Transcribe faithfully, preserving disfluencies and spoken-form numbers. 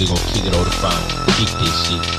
you're gonna keep it all the fine. Geek this shit.